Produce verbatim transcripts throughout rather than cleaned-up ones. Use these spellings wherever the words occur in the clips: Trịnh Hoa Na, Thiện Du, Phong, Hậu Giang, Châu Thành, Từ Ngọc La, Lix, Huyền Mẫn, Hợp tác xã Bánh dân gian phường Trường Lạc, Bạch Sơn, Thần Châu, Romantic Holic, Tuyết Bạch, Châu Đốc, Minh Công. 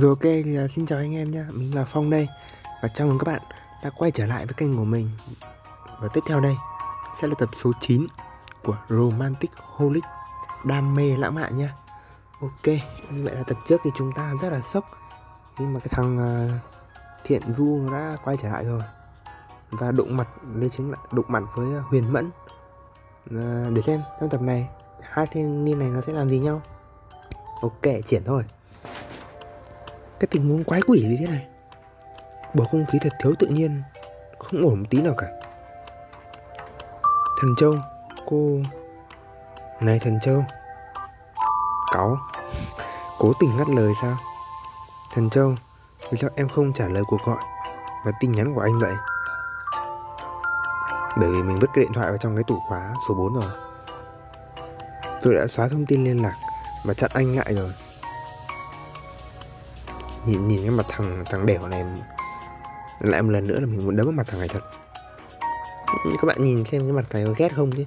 Rồi ok, là xin chào anh em nhé, mình là Phong đây. Và chào mừng các bạn đã quay trở lại với kênh của mình. Và tiếp theo đây sẽ là tập số chín của Romantic Holic, đam mê lãng mạn nha. Ok, như vậy là tập trước thì chúng ta rất là sốc khi mà cái thằng uh, Thiện Du đã quay trở lại rồi. Và đụng mặt, đây chính là đụng mặt với Huyền Mẫn. uh, Để xem trong tập này hai thanh niên này nó sẽ làm gì nhau. Ok, triển thôi. Cái tình huống quái quỷ gì thế này, bầu không khí thật thiếu tự nhiên, không ổn tí nào cả. Thần Châu, cô... Này Thần Châu. Cáu. Cố tình ngắt lời sao? Thần Châu, vì sao em không trả lời cuộc gọi và tin nhắn của anh vậy? Bởi vì mình vứt cái điện thoại vào trong cái tủ khóa số bốn rồi. Tôi đã xóa thông tin liên lạc và chặn anh lại rồi. Nhìn nhìn cái mặt thằng thằng đẻo này lại một lần nữa là mình muốn đấm vào mặt thằng này thật. Các bạn nhìn xem cái mặt này có ghét không chứ.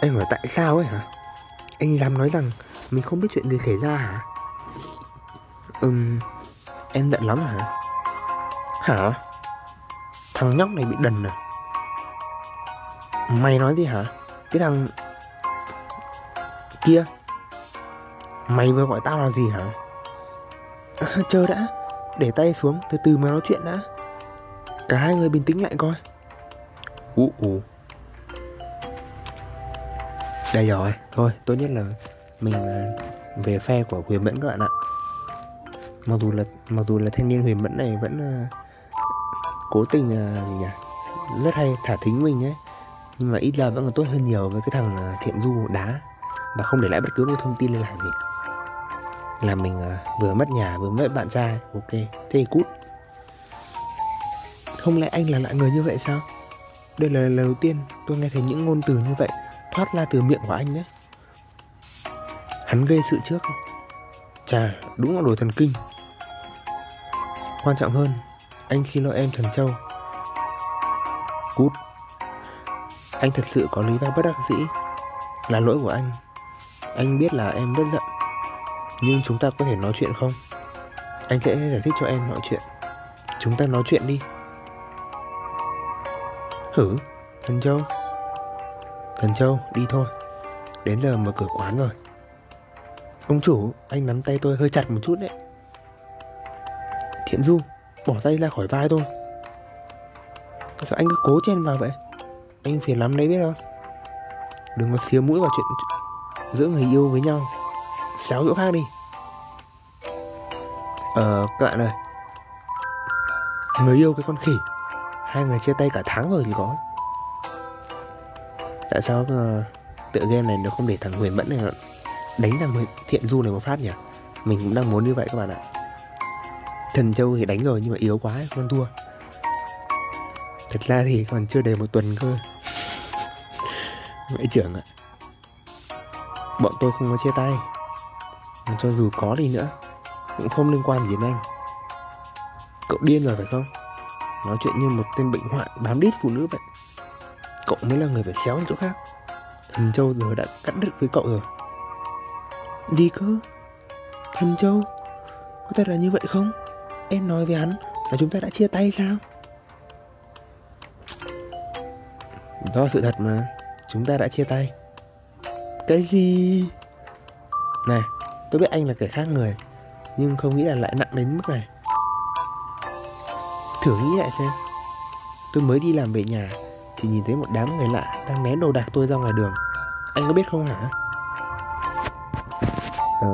Anh hỏi tại sao ấy hả? Anh dám nói rằng mình không biết chuyện gì xảy ra hả? Ừm, em giận lắm hả? Hả? Thằng nhóc này bị đần à? Mày nói gì hả? Cái thằng... kia, mày vừa gọi tao là gì hả? À, chờ đã, để tay xuống, từ từ mà nói chuyện đã. Cả hai người bình tĩnh lại coi. Ú ú. Đây rồi, thôi, tốt nhất là mình về phe của Huyền Mẫn các bạn ạ. Mặc dù là mặc dù là thanh niên Huyền Mẫn này vẫn uh, cố tình uh, gì nhỉ? Rất hay thả thính mình ấy, nhưng mà ít ra vẫn còn tốt hơn nhiều với cái thằng uh, Thiện Du đá và không để lại bất cứ một thông tin liên lạc gì. Là mình uh, vừa mất nhà vừa mất bạn trai. Ok, thế thì cút. Không lẽ anh là loại người như vậy sao? Đây là lần đầu tiên tôi nghe thấy những ngôn từ như vậy thoát ra từ miệng của anh đấy. Hắn gây sự trước. Chà, đúng là đồ thần kinh. Quan trọng hơn, anh xin lỗi em Thần Châu. Cút. Anh thật sự có lý do bất đắc dĩ. Là lỗi của anh. Anh biết là em rất giận, nhưng chúng ta có thể nói chuyện không? Anh sẽ giải thích cho em mọi chuyện. Chúng ta nói chuyện đi. Hử? Thần Châu? Thần Châu, đi thôi. Đến giờ mở cửa quán rồi. Ông chủ, anh nắm tay tôi hơi chặt một chút đấy. Thiện Du, bỏ tay ra khỏi vai tôi. Sao anh cứ cố chen vào vậy? Anh phiền lắm đấy biết không? Đừng có xía mũi vào chuyện giữa người yêu với nhau. Xéo chỗ khác đi. Ờ, các bạn ơi, người yêu cái con khỉ. Hai người chia tay cả tháng rồi thì có. Tại sao uh, tựa game này nó không để thằng Huyền Mẫn này đánh thằng Thiện Du này một phát nhỉ? Mình cũng đang muốn như vậy các bạn ạ. Thần Châu thì đánh rồi nhưng mà yếu quá ấy, không thua. Thật ra thì còn chưa đầy một tuần cơ. Mẹ trưởng ạ. Bọn tôi không có chia tay. Mà cho dù có đi nữa cũng không liên quan gì đến anh. Cậu điên rồi phải không? Nói chuyện như một tên bệnh hoạn bám đít phụ nữ vậy. Cậu mới là người phải xéo đến chỗ khác. Thần Châu giờ đã cắt đứt với cậu rồi. Gì cơ? Thần Châu, có thật là như vậy không? Em nói với hắn là chúng ta đã chia tay sao? Đó là sự thật mà. Chúng ta đã chia tay. Cái gì? Này, tôi biết anh là kẻ khác người, nhưng không nghĩ là lại nặng đến mức này. Thử nghĩ lại xem. Tôi mới đi làm về nhà thì nhìn thấy một đám người lạ đang ném đồ đạc tôi ra ngoài đường. Anh có biết không hả? Ờ...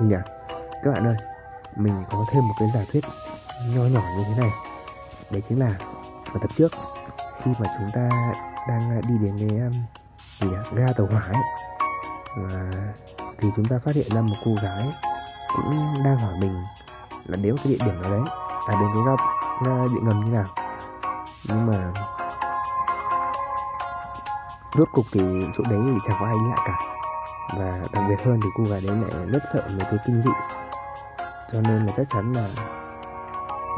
Nhỉ? Các bạn ơi, mình có thêm một cái giả thuyết nho nhỏ như thế này. Đấy chính là vào tập trước, khi mà chúng ta đang đi đến cái ga tàu hỏa ấy, và thì chúng ta phát hiện ra một cô gái cũng đang hỏi mình là đến cái địa điểm nào đấy, à đến cái ga điện ngầm như nào. Nhưng mà rốt cục thì chỗ đấy thì chẳng có ai đi lại cả. Và đặc biệt hơn thì cô gái đấy lại rất sợ mấy thứ kinh dị, cho nên là chắc chắn là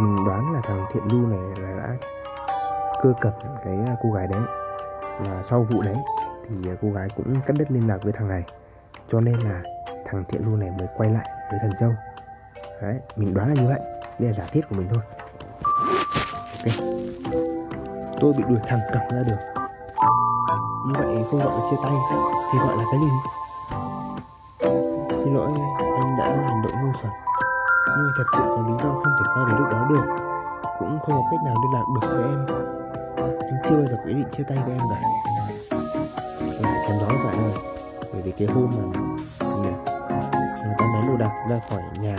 mình đoán là thằng Thiện Du này là đã cơ cập cái cô gái đấy. Và sau vụ đấy thì cô gái cũng cắt đứt liên lạc với thằng này, cho nên là thằng Thiện Du này mới quay lại với Thần Châu. Đấy, mình đoán là như vậy. Đây là giả thiết của mình thôi. Ok. Tôi bị đuổi thẳng cẳng ra đường. Như vậy không gọi là chia tay thì gọi là cái gì? Xin lỗi, anh đã hành động ngu xuẩn, nhưng thật sự có lý do không thể qua đến lúc đó được. Cũng không có cách nào liên lạc được với em. Anh chưa bao giờ quyết định chia tay với em cả. Lại chém gió bạn ơi. Bởi vì cái hôm mà người ta ném đồ đạc ra khỏi nhà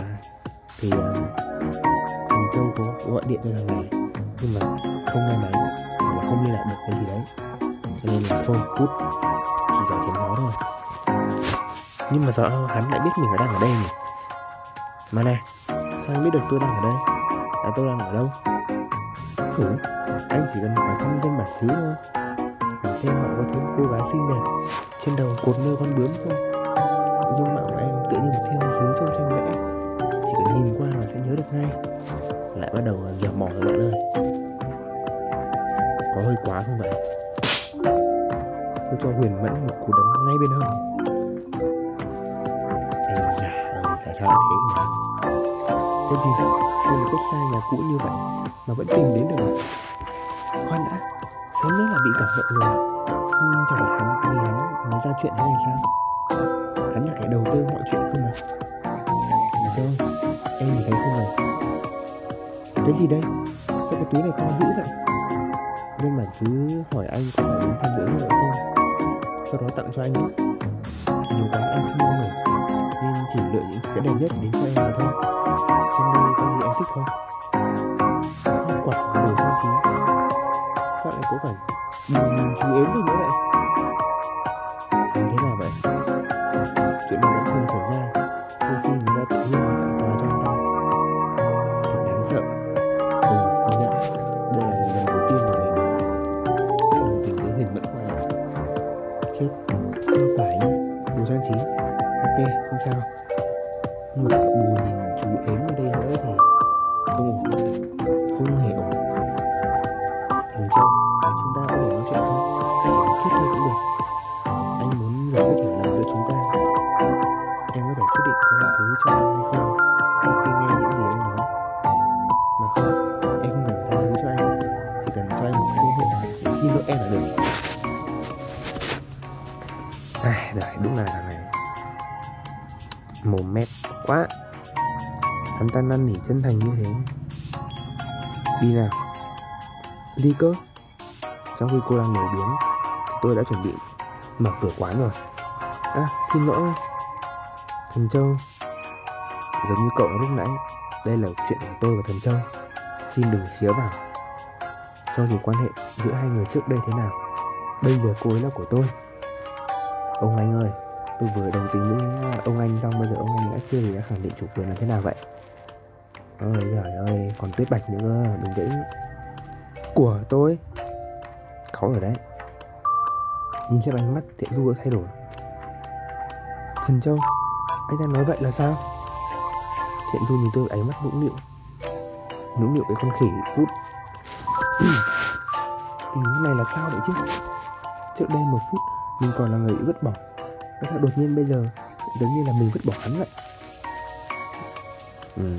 thì uh, Thần Châu có gọi điện cho hàng ngày, nhưng mà không nghe máy và không liên lạc được cái gì đấy, cho nên là thôi cút, chỉ là chém gió thôi. Nhưng mà giờ hắn lại biết mình đang ở đây nhỉ? Mà này, sao anh biết được tôi đang ở đây? Là tôi đang ở đâu? Hử? Anh chỉ cần hỏi thăm trên bản xứ thôi. Để xem họ có thấy cô gái xinh đẹp trên đầu cột nơ con bướm không? Dung mạo của em tự như một thiên sứ trong tranh vẽ, chỉ cần nhìn qua là sẽ nhớ được ngay. Lại bắt đầu dẹp mỏ rồi bạn ơi. Có hơi quá không vậy? Tôi cho Huyền Mẫn một cú đấm ngay bên hông. Sao thế nhỉ? Cái gì? Hay là cách xa nhà cũ như vậy mà vẫn tìm đến được à? Khoan đã, sớm biết là bị cảm động rồi. Nhưng chẳng phải hắn vì hắn mới ra chuyện thế này sao? Hắn là kẻ đầu tư mọi chuyện không à? Thần Châu, em nhìn thấy không à? Cái gì đây? Sao cái túi này to dữ vậy? Nên bản xứ hỏi anh có phải đến tham dự nữa không? Sau đó tặng cho anh. Nhiều cái anh không mua nổi, nên chỉ lựa những cái đẹp nhất đến cho em mà thôi. Trong đây có gì em thích không? Hoa quả và đồ trang trí. Sao lại có cả nhìn chú ếm được nữa vậy? Anh thế nào vậy? Chuyện này vẫn thường xảy ra. Đôi khi người ta tự nhiên mình tặng quà cho anh ta. Thật đáng sợ. Ừ, công nhận. Đây là lần đầu tiên mà mình đồng tình với Huyền Mẫn của anh. Khiếp, hoa quả nhá, đồ trang trí. Ok, không sao. Nhưng mà bù nhìn chú ếm ở đây nữa thì không ổn. Không hề ổn. Thần Châu, chúng ta có thể nói chuyện không? Chỉ một chút thôi cũng được. Anh muốn giải quyết hiểu lầm giữa chúng ta. Em có thể quyết định có mọi thứ cho anh hay không sau khi nghe những gì anh nói. Mà không, em không cần mọi thứ cho anh. Chỉ cần cho anh một cơ hội để khi lỗi em là được. Ai, đấy, đúng là thằng này mồm mép quá. Hắn ta năn nỉ chân thành như thế. Đi nào. Đi cơ. Trong khi cô đang nổi biến, tôi đã chuẩn bị mở cửa quán rồi. À, xin lỗi Thần Châu. Giống như cậu lúc nãy, đây là chuyện của tôi và Thần Châu. Xin đừng xía vào. Cho dù quan hệ giữa hai người trước đây thế nào, bây giờ cô ấy là của tôi. Ông anh ơi, tôi vừa đồng tính với ông anh xong, bây giờ ông anh đã chưa thì đã khẳng định chủ quyền là thế nào vậy? Ôi giời ơi, còn Tuyết Bạch nữa, bình tĩnh. Của tôi. Cáu rồi đấy. Nhìn xem ánh mắt Thiện Du đã thay đổi. Thần Châu, anh ta nói vậy là sao? Thiện Du nhìn tôi ánh mắt nũng nịu. Nũng nịu cái con khỉ, cút. Tình huống này là sao vậy chứ? Trước đây một phút, mình còn là người bị vứt bỏ. Tại sao đột nhiên bây giờ giống như là mình vứt bỏ hắn vậy? Ừ,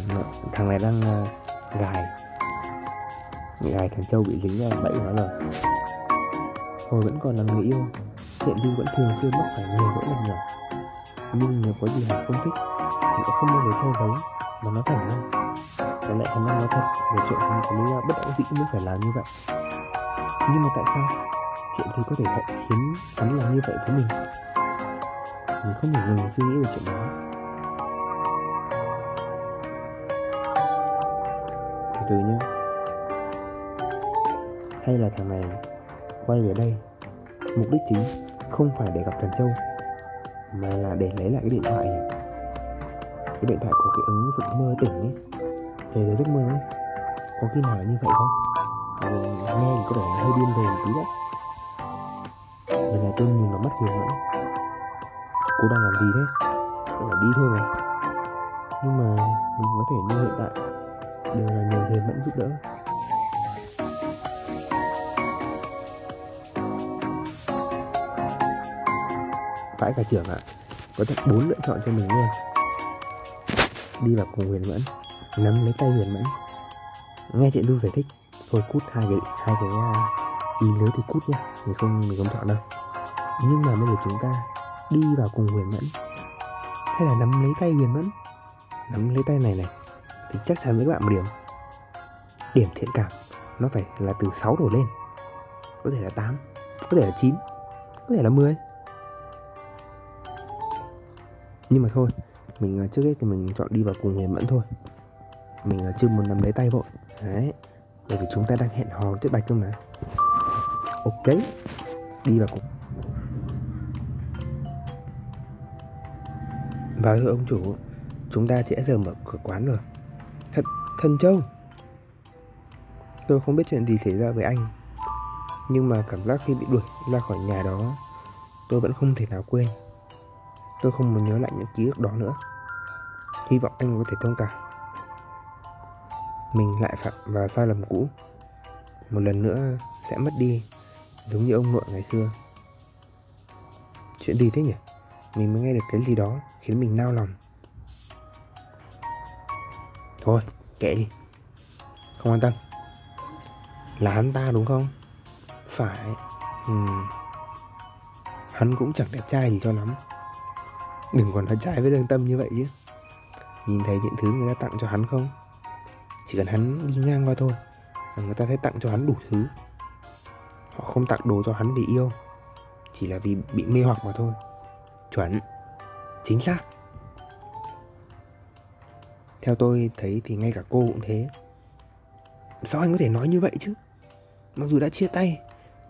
thằng này đang uh, gài Gài Thần Châu bị dính ra bẫy của nó rồi. Hồi vẫn còn là người yêu, Thiện Du vẫn thường xuyên mắc phải nhiều lỗi lầm nhỏ. Nhưng nếu có gì hắn không thích, hắn cũng không bao giờ che giấu mà nó thẳng ra. Có lẽ hắn đang nói thật về chuyện hắn có lý do bất đắc dĩ mới phải làm như vậy. Nhưng mà tại sao chuyện thì có thể khiến hắn làm như vậy với mình? Mình không thể ngừng suy nghĩ về chuyện đó. Từ từ nhé. Hay là thằng này quay về đây, mục đích chính không phải để gặp Thần Châu, mà là để lấy lại cái điện thoại nhỉ? Cái điện thoại của cái ứng dụng mơ tỉnh ấy, thế giới giấc mơ ấy. Có khi nào là như vậy không? Mình nghe thì có vẻ hơi điên rồ một tí đấy. Lần này tôi nhìn vào mắt Huyền Mẫn. Cô đang làm gì thế? Tôi bảo đi thôi mà. Nhưng mà mình có thể như hiện tại đều là nhờ Huyền Mẫn giúp đỡ. Phải cả trưởng ạ. À, có tận bốn lựa chọn cho mình luôn. đi vào cùng Huyền Mẫn, nắm lấy tay Huyền Mẫn. Nghe Thiện Du giải thích, thôi cút hai cái hai cái ý lứa thì cút nhá, mình không mình không chọn đâu. Nhưng mà bây giờ chúng ta đi vào cùng Huyền Mẫn hay là nắm lấy tay Huyền Mẫn, nắm lấy tay này này thì chắc chắn với các bạn một điểm điểm thiện cảm nó phải là từ sáu đổ lên, có thể là tám, có thể là chín, có thể là mười. Nhưng mà thôi, mình trước hết thì mình chọn đi vào cùng Huyền Mẫn thôi. Mình chưa muốn nắm lấy tay vội. Đấy, bởi vì chúng ta đang hẹn hò Tuyết Bạch cơ mà. Ok, đi vào cùng. Vào thưa ông chủ, chúng ta trễ giờ mở cửa quán rồi. Thật, Thần Châu, tôi không biết chuyện gì xảy ra với anh, nhưng mà cảm giác khi bị đuổi ra khỏi nhà đó tôi vẫn không thể nào quên. Tôi không muốn nhớ lại những ký ức đó nữa. Hy vọng anh có thể thông cảm. Mình lại phạm vào sai lầm cũ, một lần nữa sẽ mất đi, giống như ông nội ngày xưa. Chuyện gì thế nhỉ? Mình mới nghe được cái gì đó khiến mình nao lòng. Thôi kệ đi, không quan tâm. Là hắn ta đúng không? Phải. uhm. Hắn cũng chẳng đẹp trai gì cho lắm. Đừng còn nói trai với lương tâm như vậy chứ. Nhìn thấy những thứ người ta tặng cho hắn không? Chỉ cần hắn đi ngang qua thôi là người ta sẽ tặng cho hắn đủ thứ. Họ không tặng đồ cho hắn vì yêu, chỉ là vì bị mê hoặc mà thôi. Chuẩn, chính xác. Theo tôi thấy thì ngay cả cô cũng thế. Sao anh có thể nói như vậy chứ? Mặc dù đã chia tay,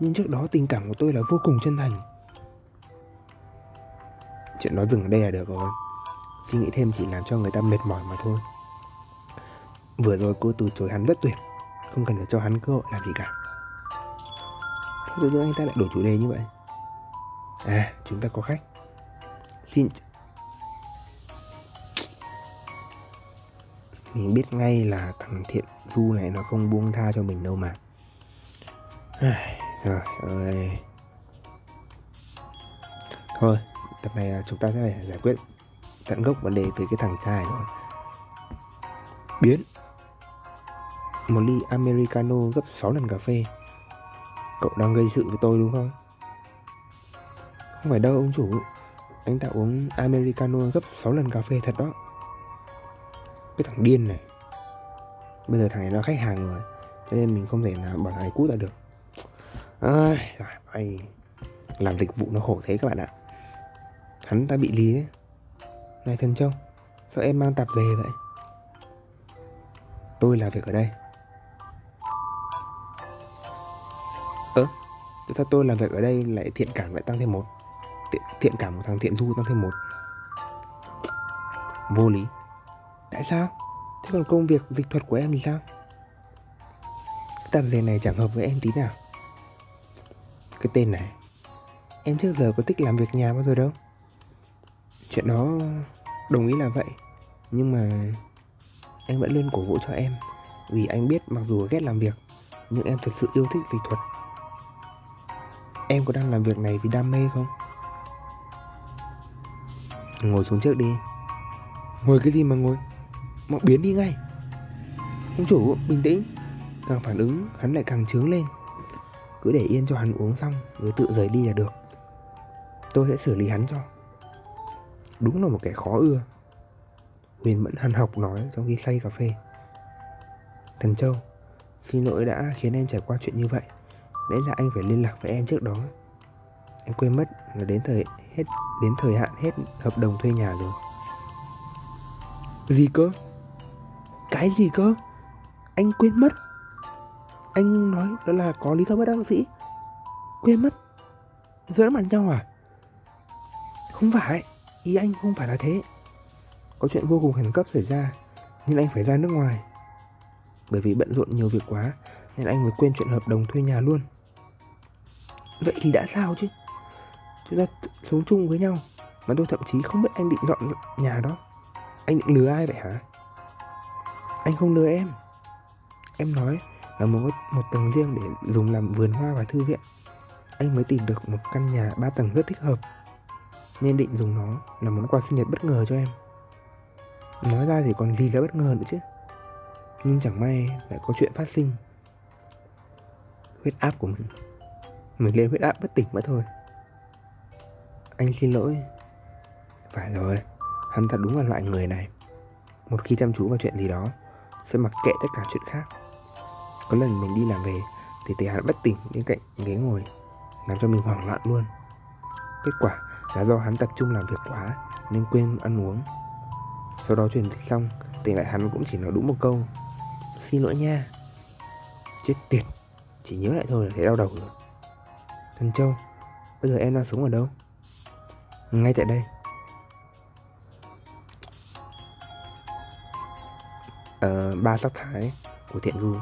nhưng trước đó tình cảm của tôi là vô cùng chân thành. Chuyện đó dừng ở đây là được rồi. Suy nghĩ thêm chỉ làm cho người ta mệt mỏi mà thôi. Vừa rồi cô từ chối hắn rất tuyệt, không cần phải cho hắn cơ hội làm gì cả. Thế tự nhiên anh ta lại đổi chủ đề như vậy. À, chúng ta có khách. Xin... Mình biết ngay là thằng Thiện Du này nó không buông tha cho mình đâu mà. Trời ơi. Thôi, tập này chúng ta sẽ phải giải quyết tận gốc vấn đề về cái thằng trai rồi. Biến. Một ly Americano gấp sáu lần cà phê. Cậu đang gây sự với tôi đúng không? Không phải đâu ông chủ. Anh ta uống Americano gấp sáu lần cà phê thật đó. Cái thằng điên này. Bây giờ thằng này là khách hàng rồi, cho nên mình không thể nào bảo thằng này cút ra được. Ai, ai, làm dịch vụ nó khổ thế các bạn ạ. Hắn ta bị lì đấy. Này Thần Châu, sao em mang tạp dề vậy? Tôi làm việc ở đây. Ơ, tại sao tôi làm việc ở đây lại thiện cảm lại tăng thêm một? Thiện, thiện cảm của thằng Thiện Du tăng thêm một. Vô lý. Tại sao? Thế còn công việc dịch thuật của em thì sao? Tạp dề này chẳng hợp với em tí nào. Cái tên này. Em trước giờ có thích làm việc nhà bao giờ đâu. Chuyện đó đồng ý là vậy, nhưng mà anh vẫn luôn cổ vũ cho em, vì anh biết mặc dù ghét làm việc, nhưng em thực sự yêu thích dịch thuật. Em có đang làm việc này vì đam mê không? Ngồi xuống trước đi. Ngồi cái gì mà ngồi? Mọi biến đi ngay. Ông chủ bình tĩnh. Càng phản ứng hắn lại càng trướng lên. Cứ để yên cho hắn uống xong rồi tự rời đi là được. Tôi sẽ xử lý hắn cho. Đúng là một kẻ khó ưa. Huyền Mẫn hằn học nói trong khi say cà phê. Thần Châu, xin lỗi đã khiến em trải qua chuyện như vậy. Lẽ là anh phải liên lạc với em trước đó. Anh quên mất là đến thời hết đến thời hạn hết hợp đồng thuê nhà rồi. Gì cơ? Cái gì cơ? Anh quên mất? Anh nói đó là có lý do bất đắc dĩ. Quên mất? Giữa đã mặt nhau à? Không phải. Ý anh không phải là thế. Có chuyện vô cùng khẩn cấp xảy ra nên anh phải ra nước ngoài. Bởi vì bận rộn nhiều việc quá nên anh mới quên chuyện hợp đồng thuê nhà luôn. Vậy thì đã sao chứ? Chúng ta sống chung với nhau mà tôi thậm chí không biết anh định dọn nhà đó. Anh định lừa ai vậy hả? Anh không lừa em. Em nói là một, một tầng riêng để dùng làm vườn hoa và thư viện. Anh mới tìm được một căn nhà ba tầng rất thích hợp nên định dùng nó làm món quà sinh nhật bất ngờ cho em. Nói ra thì còn gì là bất ngờ nữa chứ. Nhưng chẳng may lại có chuyện phát sinh. Huyết áp của mình Mình lên huyết áp bất tỉnh mà thôi. Anh xin lỗi. Phải rồi, hắn ta đúng là loại người này. Một khi chăm chú vào chuyện gì đó sẽ mặc kệ tất cả chuyện khác. Có lần mình đi làm về thì thấy hắn bất tỉnh bên cạnh ghế ngồi, làm cho mình hoảng loạn luôn. Kết quả là do hắn tập trung làm việc quá nên quên ăn uống. Sau đó truyền dịch xong, tỉnh lại hắn cũng chỉ nói đúng một câu: xin lỗi nha. Chết tiệt, chỉ nhớ lại thôi là thấy đau đầu rồi. Thần Châu, bây giờ em đang sống ở đâu? Ngay tại đây. Ờ, ba sắc thái của Thiện Du.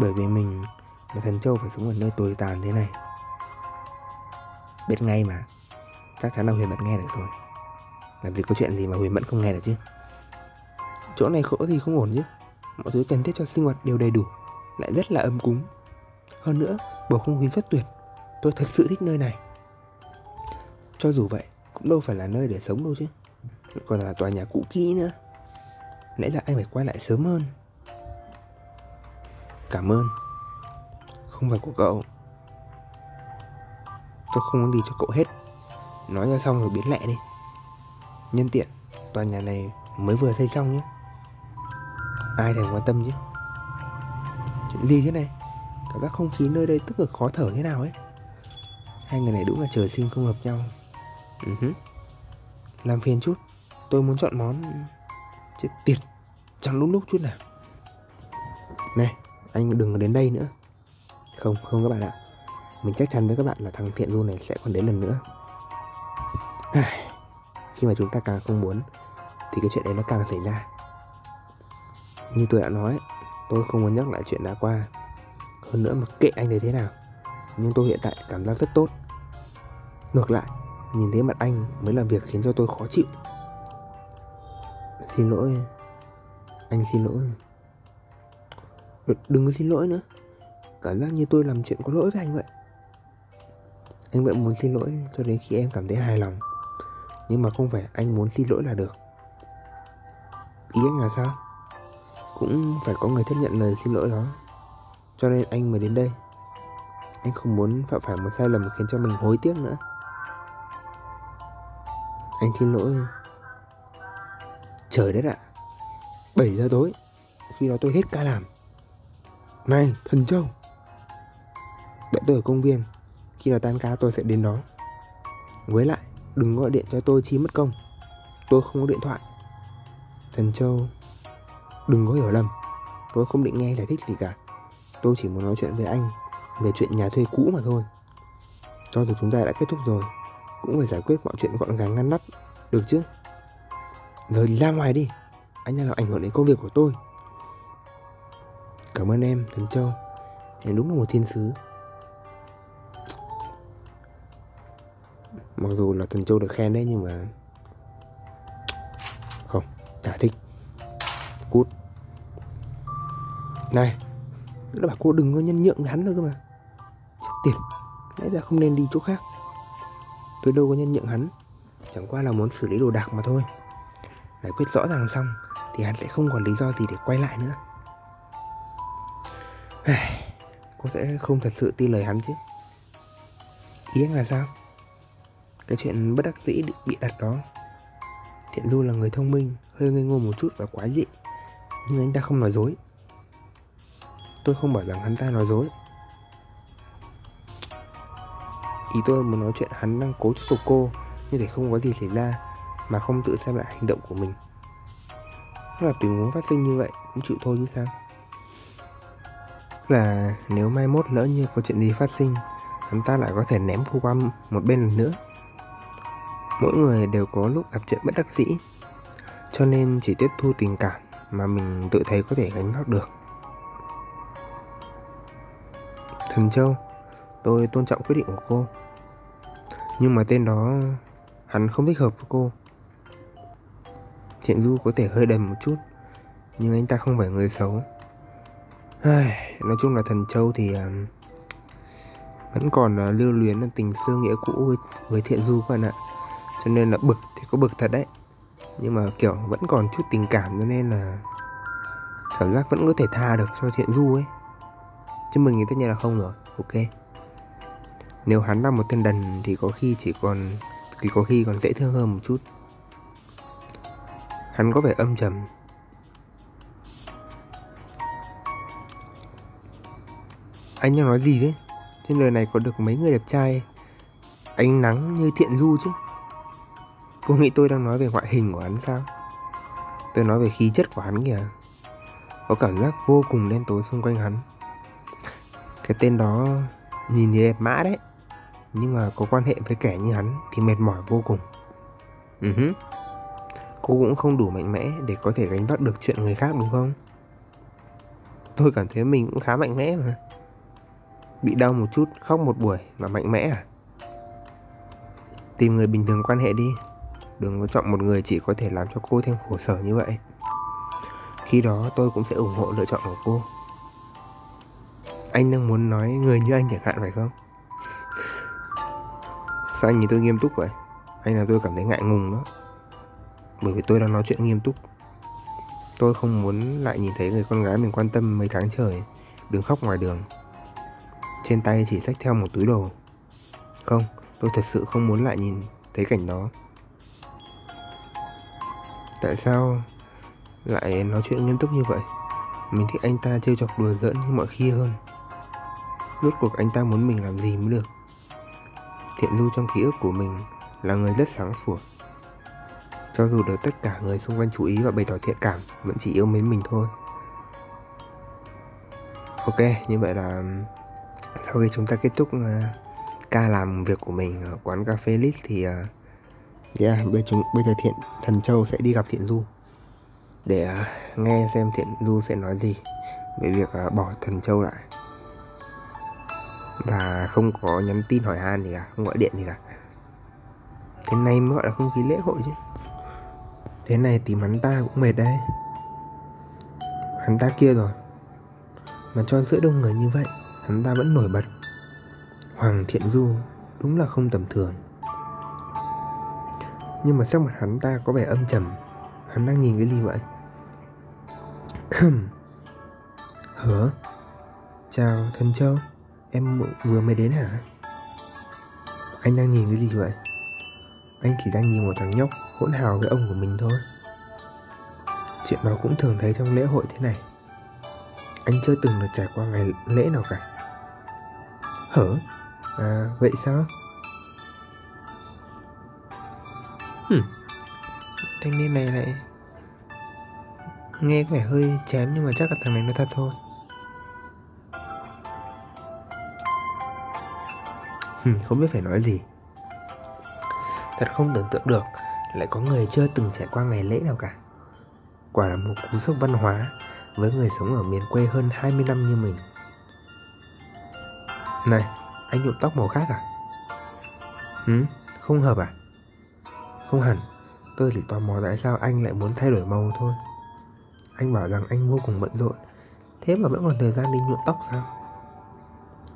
Bởi vì mình mà Thần Châu phải sống ở nơi tồi tàn thế này. Biết ngay mà. Chắc chắn là Huyền Mẫn nghe được rồi. Làm gì có chuyện gì mà Huyền Mẫn không nghe được chứ. Chỗ này khổ thì không ổn chứ. Mọi thứ cần thiết cho sinh hoạt đều đầy đủ, lại rất là ấm cúng. Hơn nữa bầu không khí rất tuyệt. Tôi thật sự thích nơi này. Cho dù vậy cũng đâu phải là nơi để sống đâu chứ. Còn là tòa nhà cũ kỹ nữa. Lẽ là anh phải quay lại sớm hơn. Cảm ơn. Không phải của cậu. Tôi không có gì cho cậu hết. Nói cho xong rồi biến lẹ đi. Nhân tiện, tòa nhà này mới vừa xây xong nhé. Ai thèm quan tâm chứ. Chuyện gì thế này? Cảm giác không khí nơi đây tức cực khó thở thế nào ấy. Hai người này đúng là trời sinh không hợp nhau. uh-huh. Làm phiền chút. Tôi muốn chọn món. Chết tiệt, chẳng đúng lúc chút nào. Này, anh đừng đến đây nữa. Không, không các bạn ạ. Mình chắc chắn với các bạn là thằng Thiện Du này sẽ còn đến lần nữa. Khi mà chúng ta càng không muốn thì cái chuyện đấy nó càng xảy ra. Như tôi đã nói, tôi không muốn nhắc lại chuyện đã qua. Hơn nữa mặc kệ anh thấy thế nào, nhưng tôi hiện tại cảm giác rất tốt. Ngược lại, nhìn thấy mặt anh mới là việc khiến cho tôi khó chịu. Xin lỗi. Anh xin lỗi. Đừng có xin lỗi nữa. Cảm giác như tôi làm chuyện có lỗi với anh vậy. Anh vẫn muốn xin lỗi cho đến khi em cảm thấy hài lòng. Nhưng mà không phải anh muốn xin lỗi là được. Ý anh là sao? Cũng phải có người chấp nhận lời xin lỗi đó. Cho nên anh mới đến đây. Anh không muốn phạm phải một sai lầm khiến cho mình hối tiếc nữa. Anh xin lỗi. Trời đất ạ, bảy giờ tối, khi đó tôi hết ca làm. Này, Thần Châu, đợi tôi ở công viên. Khi nào tan ca tôi sẽ đến đó. Với lại, đừng gọi điện cho tôi chi mất công. Tôi không có điện thoại. Thần Châu, đừng có hiểu lầm. Tôi không định nghe giải thích gì cả. Tôi chỉ muốn nói chuyện với anh về chuyện nhà thuê cũ mà thôi. Cho dù chúng ta đã kết thúc rồi, cũng phải giải quyết mọi chuyện gọn gàng ngăn nắp, được chứ? Rồi ra ngoài đi. Anh đang làm ảnh hưởng đến công việc của tôi. Cảm ơn em, Thần Châu. Em đúng là một thiên sứ. Mặc dù là Thần Châu được khen đấy, nhưng mà không, chả thích. Cút. Này, nó bảo cô đừng có nhân nhượng hắn nữa cơ mà. Chết tiệt, lẽ ra không nên đi chỗ khác. Tôi đâu có nhân nhượng hắn. Chẳng qua là muốn xử lý đồ đạc mà thôi. Giải quyết rõ ràng xong thì hắn sẽ không còn lý do gì để quay lại nữa. Cô sẽ không thật sự tin lời hắn chứ. Ý anh là sao? Cái chuyện bất đắc dĩ bị đặt đó. Thiện Du là người thông minh, hơi ngây ngô một chút và quái dị. Nhưng anh ta không nói dối. Tôi không bảo rằng hắn ta nói dối. Ý tôi muốn nói chuyện hắn đang cố thuyết phục cô như thể không có gì xảy ra, mà không tự xem lại hành động của mình. Là tình huống phát sinh như vậy cũng chịu thôi chứ sao. Là nếu mai mốt lỡ như có chuyện gì phát sinh, hắn ta lại có thể ném cô qua một bên lần nữa. Mỗi người đều có lúc gặp chuyện bất đắc dĩ, cho nên chỉ tiếp thu tình cảm mà mình tự thấy có thể gánh vác được. Thần Châu, tôi tôn trọng quyết định của cô. Nhưng mà tên đó, hắn không thích hợp với cô. Thiện Du có thể hơi đần một chút, nhưng anh ta không phải người xấu. Nói chung là Thần Châu thì vẫn còn lưu luyến tình xưa nghĩa cũ với Thiện Du các bạn ạ. Cho nên là bực thì có bực thật đấy. nhưng mà kiểu vẫn còn chút tình cảm, cho nên là cảm giác vẫn có thể tha được cho Thiện Du ấy. Chứ mình thì tất nhiên là không rồi. Ok, nếu hắn là một tên đần thì có khi chỉ còn thì có khi còn dễ thương hơn một chút. Hắn có vẻ âm trầm. Anh đang nói gì thế? Trên đời này có được mấy người đẹp trai ánh nắng như Thiện Du chứ? Cô nghĩ tôi đang nói về ngoại hình của hắn sao? Tôi nói về khí chất của hắn kìa. Có cảm giác vô cùng đen tối xung quanh hắn. Cái tên đó nhìn thì đẹp mã đấy, nhưng mà có quan hệ với kẻ như hắn thì mệt mỏi vô cùng. Ừ hứ. Cô cũng không đủ mạnh mẽ để có thể gánh vác được chuyện người khác đúng không? Tôi cảm thấy mình cũng khá mạnh mẽ mà. Bị đau một chút, khóc một buổi mà mạnh mẽ à? Tìm người bình thường quan hệ đi. Đừng có chọn một người chỉ có thể làm cho cô thêm khổ sở như vậy. Khi đó tôi cũng sẽ ủng hộ lựa chọn của cô. Anh đang muốn nói người như anh chẳng hạn phải không? Sao anh nhìn tôi nghiêm túc vậy? Anh làm tôi cảm thấy ngại ngùng đó. Bởi vì tôi đang nói chuyện nghiêm túc. Tôi không muốn lại nhìn thấy người con gái mình quan tâm mấy tháng trời đứng khóc ngoài đường, trên tay chỉ xách theo một túi đồ. Không, tôi thật sự không muốn lại nhìn thấy cảnh đó. Tại sao lại nói chuyện nghiêm túc như vậy? Mình thích anh ta trêu chọc đùa giỡn như mọi khi hơn. Rốt cuộc anh ta muốn mình làm gì mới được? Thiện Du trong ký ức của mình là người rất sáng sủa. Cho dù được tất cả người xung quanh chú ý và bày tỏ thiện cảm, vẫn chỉ yêu mến mình thôi. Ok, như vậy là sau khi chúng ta kết thúc uh, ca làm việc của mình ở quán cà phê Lix thì uh, yeah, bây, chúng, bây giờ Thiện Thần Châu sẽ đi gặp Thiện Du để uh, nghe xem Thiện Du sẽ nói gì về việc uh, bỏ Thần Châu lại. Và không có nhắn tin hỏi han gì cả, không gọi điện gì cả. Thế này mới gọi là không khí lễ hội chứ. Thế này tìm hắn ta cũng mệt đấy. Hắn ta kia rồi, mà cho giữa đông người như vậy hắn ta vẫn nổi bật. Hoàng Thiện Du đúng là không tầm thường. Nhưng mà sắc mặt hắn ta có vẻ âm trầm. Hắn đang nhìn cái gì vậy? Hả? Chào Thần Châu, em vừa mới đến hả? Anh đang nhìn cái gì vậy? Anh chỉ đang nhìn một thằng nhóc hỗn hào với ông của mình thôi. Chuyện đó cũng thường thấy trong lễ hội thế này. Anh chưa từng được trải qua ngày lễ nào cả. Hả? À, vậy sao? Hừm. Thanh niên này lại nghe có vẻ hơi chém, nhưng mà chắc là thằng này nó thật thôi. Hừm, không biết phải nói gì. Thật không tưởng tượng được, lại có người chưa từng trải qua ngày lễ nào cả. Quả là một cú sốc văn hóa với người sống ở miền quê hơn hai mươi năm như mình. Này, anh nhuộm tóc màu khác à? Hử? Không hợp à? Không hẳn, tôi chỉ tò mò tại sao anh lại muốn thay đổi màu thôi. Anh bảo rằng anh vô cùng bận rộn, thế mà vẫn còn thời gian đi nhuộm tóc sao?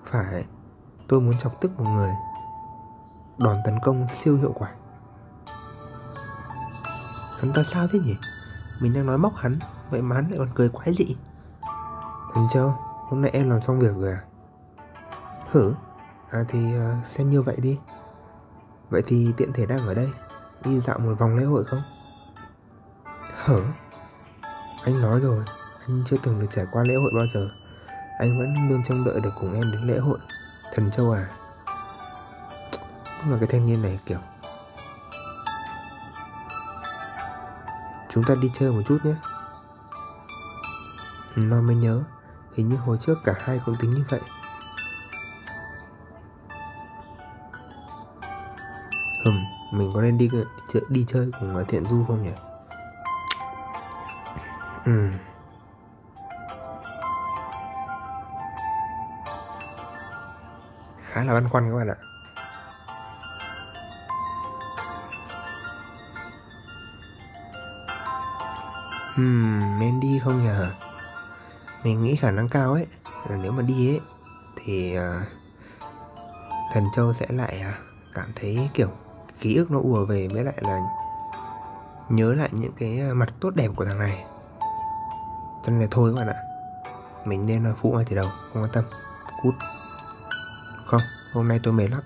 Phải, tôi muốn chọc tức một người. Đòn tấn công siêu hiệu quả. Hắn ta sao thế nhỉ? Mình đang nói móc hắn, vậy mà hắn lại còn cười quái dị. Thần Châu, hôm nay em làm xong việc rồi à? Hử? À thì uh, xem như vậy đi. Vậy thì tiện thể đang ở đây, đi dạo một vòng lễ hội không? Hử? Anh nói rồi, anh chưa từng được trải qua lễ hội bao giờ. Anh vẫn luôn trông đợi được cùng em đến lễ hội. Thần Châu à? Đúng là cái thanh niên này kiểu. Chúng ta đi chơi một chút nhé. Nó mới nhớ, hình như hồi trước cả hai cũng tính như vậy. Hừm, mình có nên đi đi chơi cùng với Thiện Du không nhỉ? Ừ. Khá là băn khoăn các bạn ạ. Hmm, nên đi không nhờ? Mình nghĩ khả năng cao ấy là nếu mà đi ấy thì uh, Thần Châu sẽ lại uh, cảm thấy kiểu ký ức nó ùa về, với lại là nhớ lại những cái mặt tốt đẹp của thằng này. Cho nên là thôi các bạn ạ, mình nên phụ ngay từ đầu, không quan tâm. Cút. Không, hôm nay tôi mệt lắm.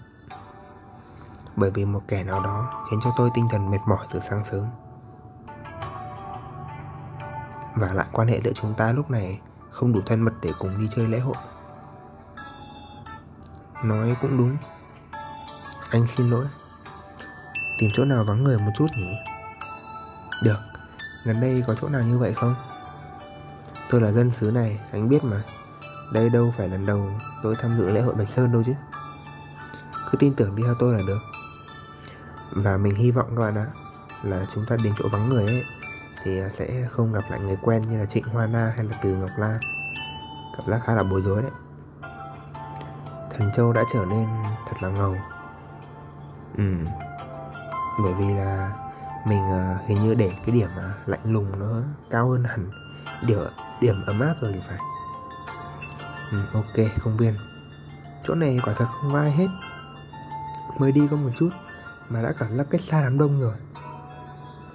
Bởi vì một kẻ nào đó khiến cho tôi tinh thần mệt mỏi từ sáng sớm. Và lại quan hệ giữa chúng ta lúc này không đủ thân mật để cùng đi chơi lễ hội. Nói cũng đúng. Anh xin lỗi. Tìm chỗ nào vắng người một chút nhỉ? Được, gần đây có chỗ nào như vậy không? Tôi là dân xứ này, anh biết mà. Đây đâu phải lần đầu tôi tham dự lễ hội Bạch Sơn đâu chứ. Cứ tin tưởng đi theo tôi là được. Và mình hy vọng các bạn ạ, là chúng ta đến chỗ vắng người ấy thì sẽ không gặp lại người quen như là Trịnh Hoa Na hay là Từ Ngọc La. Cặp lá khá là bối rối đấy. Thần Châu đã trở nên thật là ngầu. Ừ, bởi vì là mình hình như để cái điểm lạnh lùng nó cao hơn hẳn điểm, điểm ấm áp rồi thì phải. Ừ, ok, công viên. Chỗ này quả thật không ai hết. Mới đi có một chút mà đã cảm giác cách xa đám đông rồi.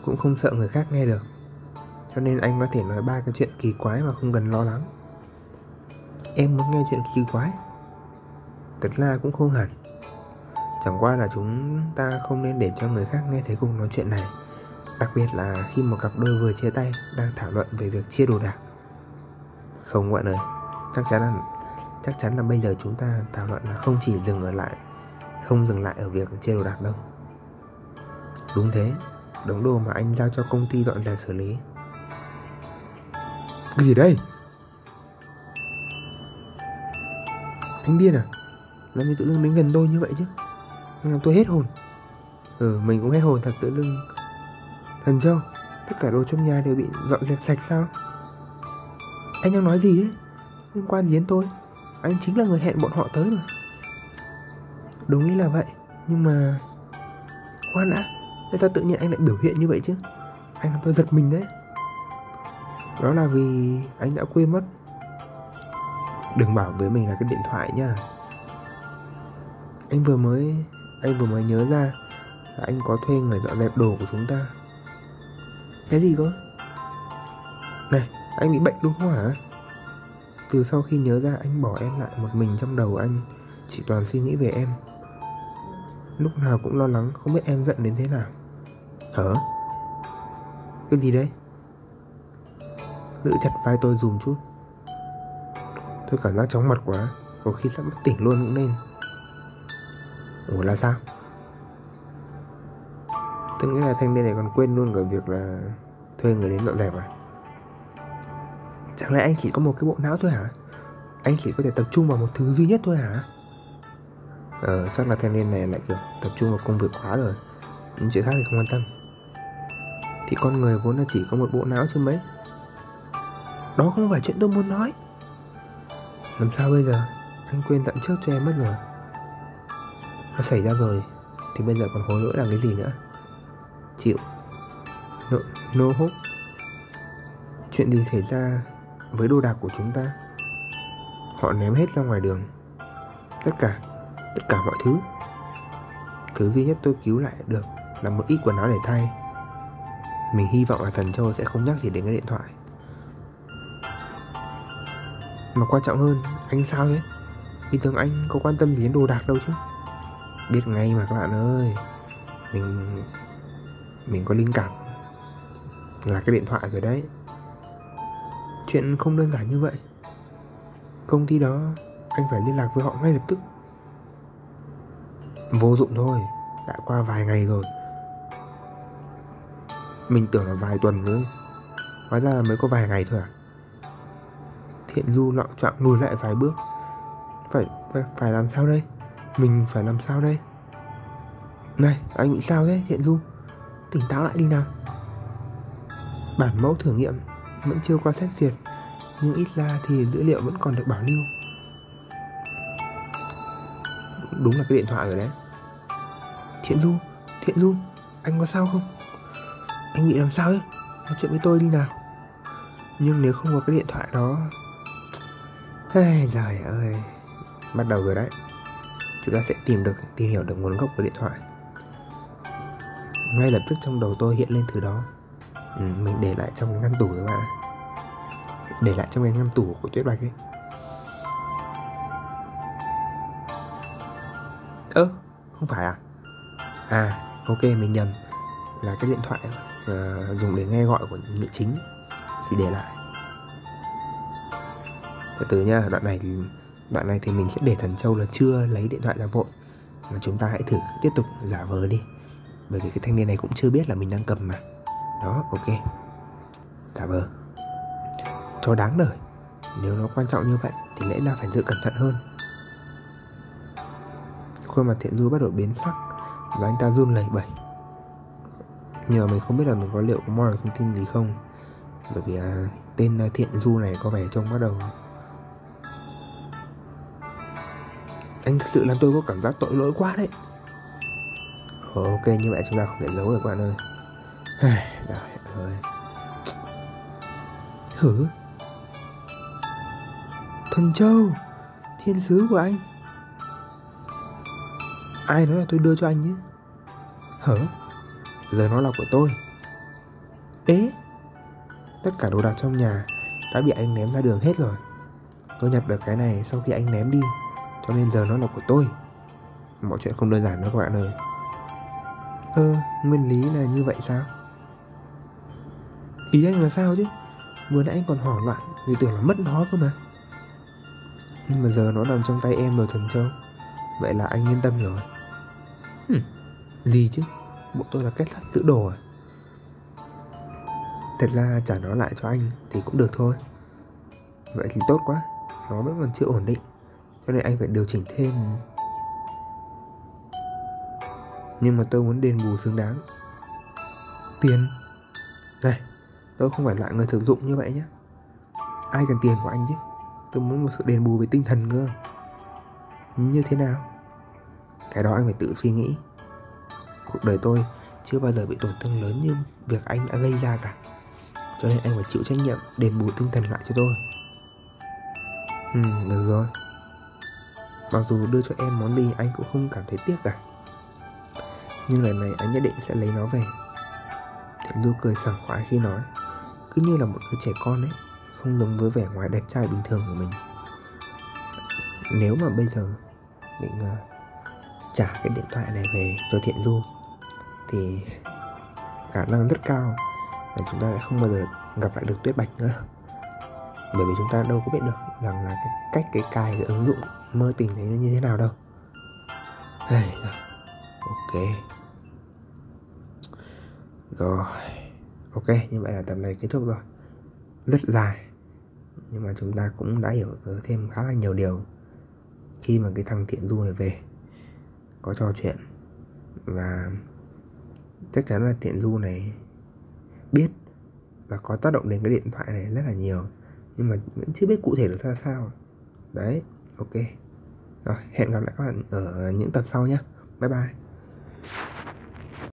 Cũng không sợ người khác nghe được. Cho nên anh có thể nói ba cái chuyện kỳ quái mà không cần lo lắng. Em muốn nghe chuyện kỳ quái? Thật ra cũng không hẳn. Chẳng qua là chúng ta không nên để cho người khác nghe thấy cùng nói chuyện này. Đặc biệt là khi một cặp đôi vừa chia tay đang thảo luận về việc chia đồ đạc. Không bạn ơi, chắc chắn là Chắc chắn là bây giờ chúng ta thảo luận là không chỉ dừng ở lại Không dừng lại ở việc chia đồ đạc đâu. Đúng thế, đống đồ mà anh giao cho công ty dọn dẹp xử lý. Cái gì đây? Anh điên à? Làm gì tự dưng đến gần tôi như vậy chứ? Anh làm tôi hết hồn. Ừ, mình cũng hết hồn thật, tự dưng. Thần Châu, tất cả đồ trong nhà đều bị dọn dẹp sạch sao? Anh đang nói gì đấy? Liên quan gì đến tôi? Anh chính là người hẹn bọn họ tới mà. Đúng nghĩ là vậy, nhưng mà... Khoan đã, tại sao tự nhiên anh lại biểu hiện như vậy chứ? Anh làm tôi giật mình đấy. Đó là vì anh đã quên mất. Đừng bảo với mình là cái điện thoại nha. Anh vừa mới... Anh vừa mới nhớ ra là anh có thuê người dọn dẹp đồ của chúng ta. Cái gì cơ? Này, anh bị bệnh đúng không hả? Từ sau khi nhớ ra, anh bỏ em lại một mình trong đầu anh. Chỉ toàn suy nghĩ về em. Lúc nào cũng lo lắng, không biết em giận đến thế nào. Hả? Cái gì đấy? Giữ chặt vai tôi dùm chút. Tôi cảm giác chóng mặt quá, có khi sắp bất tỉnh luôn cũng nên. Ủa là sao? Tôi nghĩ là thanh niên này còn quên luôn cả việc là thuê người đến dọn dẹp à? Chẳng lẽ anh chỉ có một cái bộ não thôi hả? Anh chỉ có thể tập trung vào một thứ duy nhất thôi hả? Ờ, chắc là thanh niên này lại kiểu tập trung vào công việc quá rồi, những chuyện khác thì không quan tâm. Thì con người vốn là chỉ có một bộ não chứ mấy. Đó không phải chuyện tôi muốn nói. Làm sao bây giờ? Anh quên tặng trước cho em mất rồi. Nó xảy ra rồi thì bây giờ còn hối lỗi làm cái gì nữa. Chịu. No, no hope. Chuyện gì xảy ra với đồ đạc của chúng ta? Họ ném hết ra ngoài đường. Tất cả, tất cả mọi thứ. Thứ duy nhất tôi cứu lại được là một ít quần áo để thay. Mình hy vọng là Thần Châu sẽ không nhắc gì đến cái điện thoại. Mà quan trọng hơn, anh sao thế? Ý tưởng anh có quan tâm gì đến đồ đạc đâu chứ. Biết ngay mà các bạn ơi. Mình... Mình có linh cảm là cái điện thoại rồi đấy. Chuyện không đơn giản như vậy. Công ty đó, anh phải liên lạc với họ ngay lập tức. Vô dụng thôi, đã qua vài ngày rồi. Mình tưởng là vài tuần nữa, hóa ra là mới có vài ngày thôi à? Thiện Du lọ trọng lùi lại vài bước. Phải, phải, phải làm sao đây? Mình phải làm sao đây? Này, anh nghĩ sao thế Thiện Du? Tỉnh táo lại đi nào. Bản mẫu thử nghiệm vẫn chưa qua xét duyệt, nhưng ít ra thì dữ liệu vẫn còn được bảo lưu. Đúng là cái điện thoại rồi đấy. Thiện Du, Thiện Du, anh có sao không? Anh bị làm sao ấy? Nói chuyện với tôi đi nào. Nhưng nếu không có cái điện thoại đó... Ây, giời ơi. Bắt đầu rồi đấy. Chúng ta sẽ tìm được, tìm hiểu được nguồn gốc của điện thoại. ngay lập tức trong đầu tôi hiện lên thứ đó. Ừ, mình để lại trong cái ngăn tủ các bạn ạ. Để lại trong cái ngăn tủ của Tuyết Bạch ấy. Ơ, ừ, không phải à? À, ok, mình nhầm. Là cái điện thoại uh, dùng để nghe gọi của nữ chính thì để lại. Từ từ nha, đoạn này thì đoạn này thì mình sẽ để Thần Châu là chưa lấy điện thoại ra vội, mà chúng ta hãy thử tiếp tục giả vờ đi, bởi vì cái thanh niên này cũng chưa biết là mình đang cầm mà. Đó, ok, giả vờ cho đáng đời. Nếu nó quan trọng như vậy thì lẽ là phải tự cẩn thận hơn. Khuôn mặt Thiện Du bắt đầu biến sắc và anh ta run lẩy bẩy. Nhưng mà mình không biết là mình có liệu có moi được thông tin gì không, bởi vì à, tên Thiện Du này có vẻ trông bắt đầu... Anh thực sự làm tôi có cảm giác tội lỗi quá đấy. Ok, như vậy chúng ta không thể giấu được các bạn ơi. Rồi, rồi. Hử? Thần Châu, thiên sứ của anh. Ai nói là tôi đưa cho anh nhé? Hở? Giờ nó là của tôi. Ế? Tất cả đồ đạc trong nhà đã bị anh ném ra đường hết rồi. Tôi nhặt được cái này sau khi anh ném đi, cho nên giờ nó là của tôi. Mọi chuyện không đơn giản đâu các bạn ơi. Ơ, nguyên lý là như vậy sao? Ý anh là sao chứ? Vừa nãy anh còn hoảng loạn vì tưởng là mất nó cơ mà. Nhưng mà giờ nó nằm trong tay em rồi Thần Châu. Vậy là anh yên tâm rồi. Hừ, gì chứ? Bộ tôi là kết sắt tự đồ à? Thật ra trả nó lại cho anh thì cũng được thôi. Vậy thì tốt quá. Nó vẫn còn chưa ổn định, cho nên anh phải điều chỉnh thêm. Nhưng mà tôi muốn đền bù xứng đáng. Tiền? Này, tôi không phải loại người sử dụng như vậy nhé. Ai cần tiền của anh chứ? Tôi muốn một sự đền bù về tinh thần cơ. Như thế nào? Cái đó anh phải tự suy nghĩ. Cuộc đời tôi chưa bao giờ bị tổn thương lớn như việc anh đã gây ra cả, cho nên anh phải chịu trách nhiệm đền bù tinh thần lại cho tôi. Ừ, được rồi. Mặc dù đưa cho em món gì anh cũng không cảm thấy tiếc cả, nhưng lần này anh nhất định sẽ lấy nó về. Thiện Du cười sảng khoái khi nói, cứ như là một đứa trẻ con ấy, không giống với vẻ ngoài đẹp trai bình thường của mình. Nếu mà bây giờ mình uh, trả cái điện thoại này về cho Thiện Du thì khả năng rất cao là chúng ta lại không bao giờ gặp lại được Tuyết Bạch nữa. Bởi vì chúng ta đâu có biết được rằng là cái cách cái cài cái ứng dụng mơ tình đấy nó như thế nào đâu. Ok. Rồi. Ok, như vậy là tập này kết thúc rồi. Rất dài, nhưng mà chúng ta cũng đã hiểu thêm khá là nhiều điều khi mà cái thằng Thiện Du này về có trò chuyện. Và chắc chắn là Thiện Du này biết và có tác động đến cái điện thoại này rất là nhiều, nhưng mà vẫn chưa biết cụ thể được ra sao. Đấy, ok. Rồi, hẹn gặp lại các bạn ở những tập sau nhé. Bye bye.